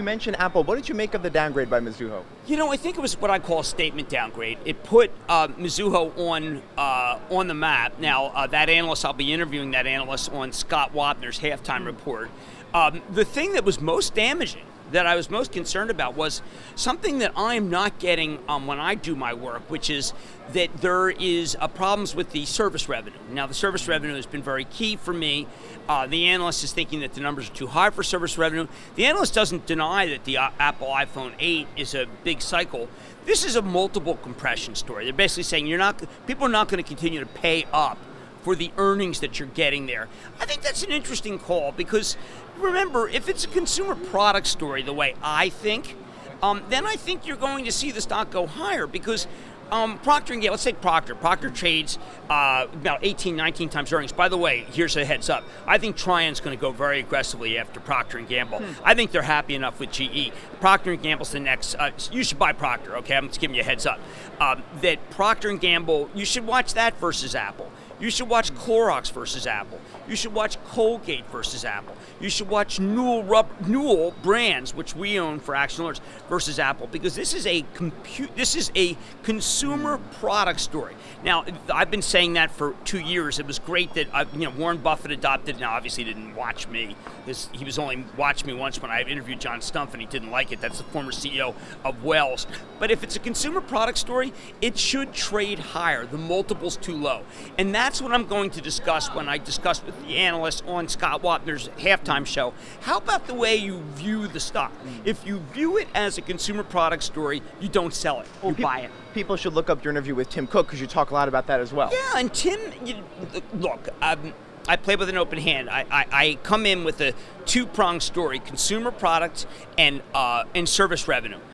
you mentioned Apple. What did you make of the downgrade by Mizuho? You know, I think it was what I call a statement downgrade. It put Mizuho on the map. Now, that analyst, I'll be interviewing that analyst on Scott Wapner's halftime report. The thing that was most damaging, that I was most concerned about, was something that I am not getting when I do my work, which is that there is problems with the service revenue. Now, the service revenue has been very key for me. The analyst is thinking that the numbers are too high for service revenue. The analyst doesn't deny that the Apple iPhone 8 is a big cycle. This is a multiple compression story. They're basically saying people are not going to continue to pay up for the earnings that you're getting there. I think that's an interesting call because, remember, if it's a consumer product story the way I think, then I think you're going to see the stock go higher because Procter & Gamble, let's take Procter. Procter trades about 18, 19 times earnings. By the way, here's a heads up. I think Tryon's going to go very aggressively after Procter & Gamble. I think they're happy enough with GE. Procter & Gamble's the next, you should buy Procter, okay? I'm just giving you a heads up. That Procter & Gamble, you should watch that versus Apple. You should watch Clorox versus Apple. You should watch Colgate versus Apple. You should watch Newell Brands, which we own for Action Alerts, versus Apple, because this is a consumer product story. Now, I've been saying that for 2 years. It was great that Warren Buffett adopted. Now, obviously, he didn't watch me. He was only watched me once when I interviewed John Stumpf, and he didn't like it. That's the former CEO of Wells. But if it's a consumer product story, it should trade higher. The multiple's too low, and that's what I'm going to discuss when I discuss with the analyst on Scott Wapner's halftime show. How about the way you view the stock? If you view it as a consumer product story, you don't sell it, you buy it. People should look up your interview with Tim Cook because you talk a lot about that as well. Yeah, and Tim, look, I play with an open hand. I come in with a two-pronged story, consumer products and service revenue.